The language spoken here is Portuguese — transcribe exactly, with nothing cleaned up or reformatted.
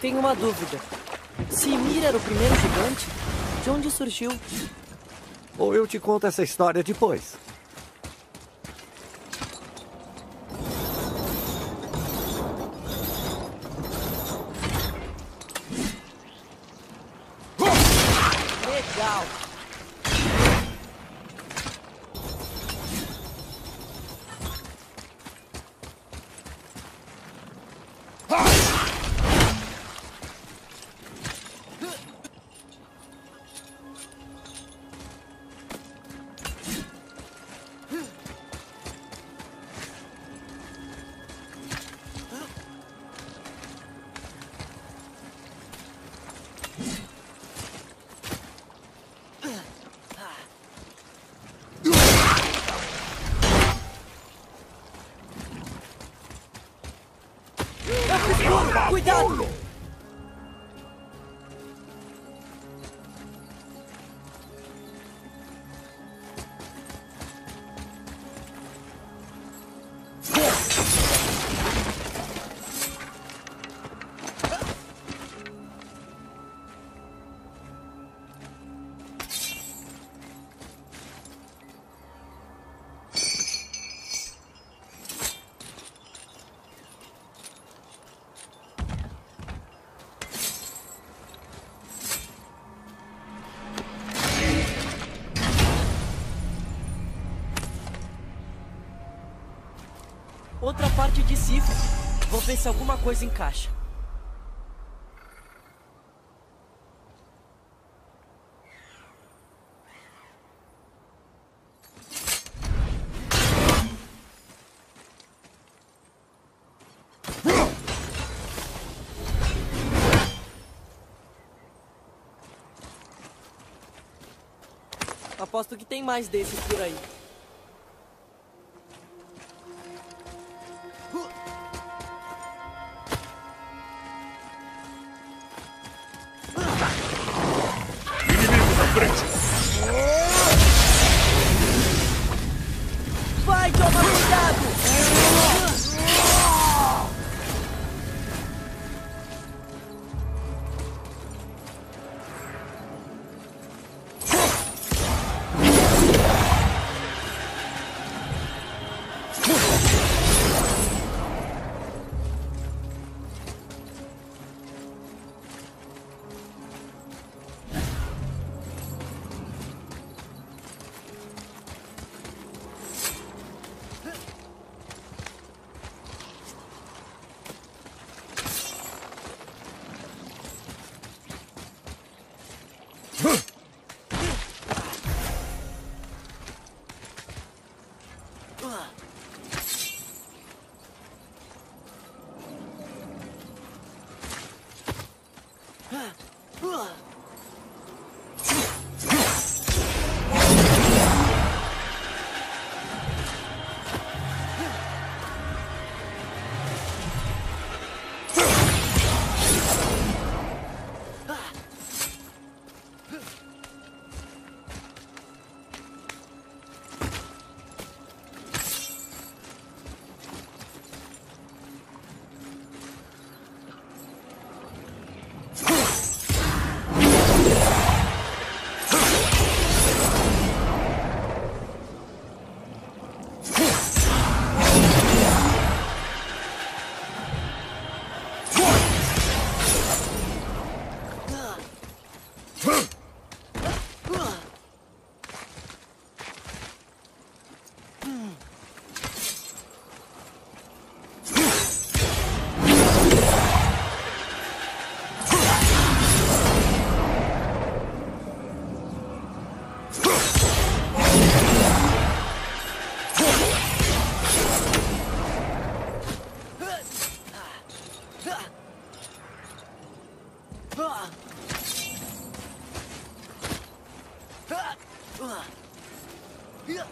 Tenho uma dúvida. Se Ymir era o primeiro gigante, de onde surgiu? Ou eu te conto essa história depois. Cuidado! Outra parte de cifra. Vou ver se alguma coisa encaixa. Aposto que tem mais desses por aí. Yeah.